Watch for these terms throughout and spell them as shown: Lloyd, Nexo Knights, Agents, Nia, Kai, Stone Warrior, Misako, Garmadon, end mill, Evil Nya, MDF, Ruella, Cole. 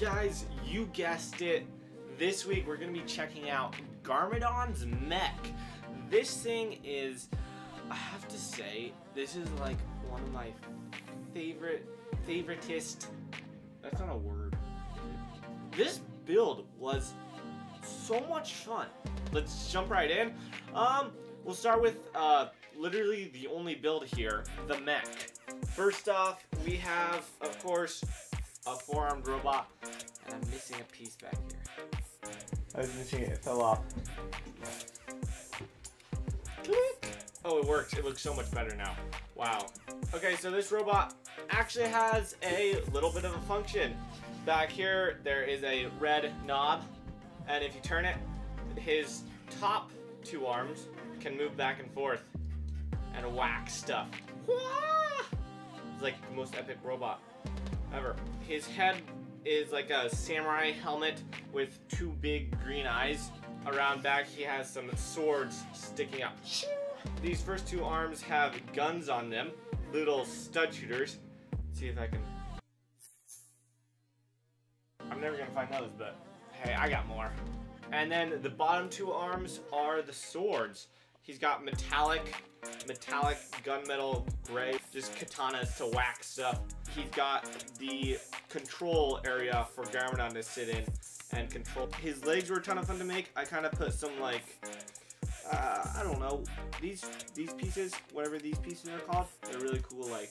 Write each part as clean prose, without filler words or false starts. Guys, you guessed it. This week we're going to be checking out Garmadon's mech. This thing is, I have to say, this is like one of my favoritist, that's not a word. This build was so much fun. Let's jump right in. We'll start with literally the only build here, the mech. First off, we have, of course, a four-armed robot, and I'm missing a piece back here. I was missing it. It fell off. Click. Oh, it works. It looks so much better now. Wow. Okay, so this robot actually has a little bit of a function. Back here, there is a red knob, and if you turn it, his top two arms can move back and forth and whack stuff. It's like the most epic robot ever. His head is like a samurai helmet with two big green eyes. Around back, he has some swords sticking up. These first two arms have guns on them, little stud shooters. Let's see if I can... I'm never gonna find those, but hey, I got more. And then the bottom two arms are the swords. He's got metallic gunmetal gray, just katanas to whack stuff. He's got the control area for Garmadon to sit in and control. His legs were a ton of fun to make. I kind of put some like, I don't know, these pieces, whatever these pieces are called. They're really cool, like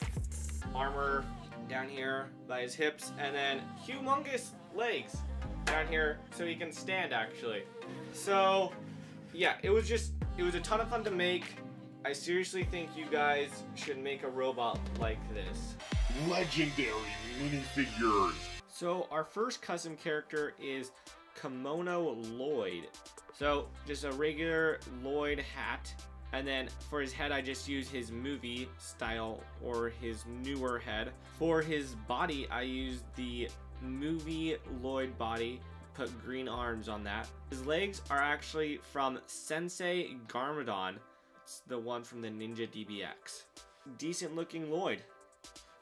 armor down here by his hips, and then humongous legs down here so he can stand actually. So yeah, it was a ton of fun to make. I seriously think you guys should make a robot like this. Legendary minifigures. So our first custom character is Kimono Lloyd. So just a regular Lloyd hat. And then for his head, I just use his movie style or his newer head. For his body, I use the movie Lloyd body. Put green arms on that. His legs are actually from Sensei Garmadon. It's the one from the Ninja DBX. Decent looking Lloyd.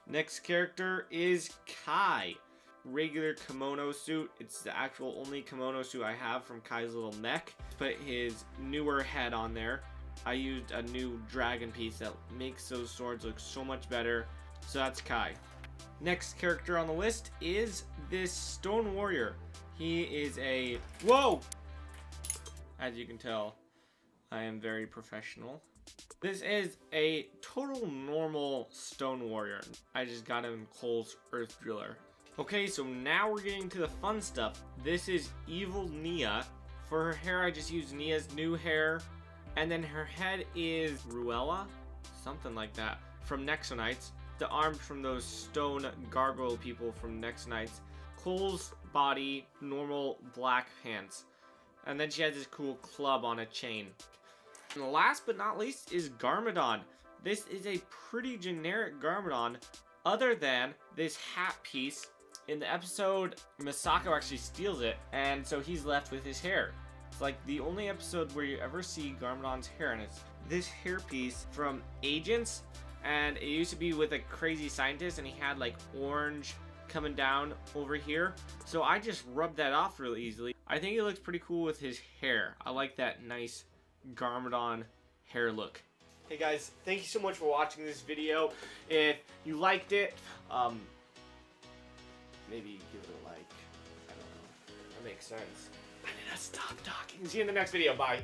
Next character is Kai. Regular kimono suit. It's the actual only kimono suit I have from Kai's little mech. Put his newer head on there. I used a new dragon piece that makes those swords look so much better. So that's Kai. Next character on the list is this stone warrior. He is a... Whoa! As you can tell, I am very professional. This is a total normal stone warrior. I just got him Cole's earth driller. Okay, so now we're getting to the fun stuff. This is evil Nia. For her hair, I just used Nia's new hair. And then her head is Ruella, something like that, from Nexo Knights. The arms from those stone gargoyle people from Nexo Knights. Cole's body, normal black pants. And then she has this cool club on a chain. And last but not least is Garmadon. This is a pretty generic Garmadon other than this hat piece. In the episode, Misako actually steals it, and so he's left with his hair. It's like the only episode where you ever see Garmadon's hair, and it's this hair piece from Agents, and it used to be with a crazy scientist, and he had like orange coming down over here. So I just rubbed that off really easily. I think it looks pretty cool with his hair. I like that nice Garmadon hair look. Hey guys, thank you so much for watching this video. If you liked it, maybe give it a like. I don't know. That makes sense. I need to stop talking. See you in the next video. Bye.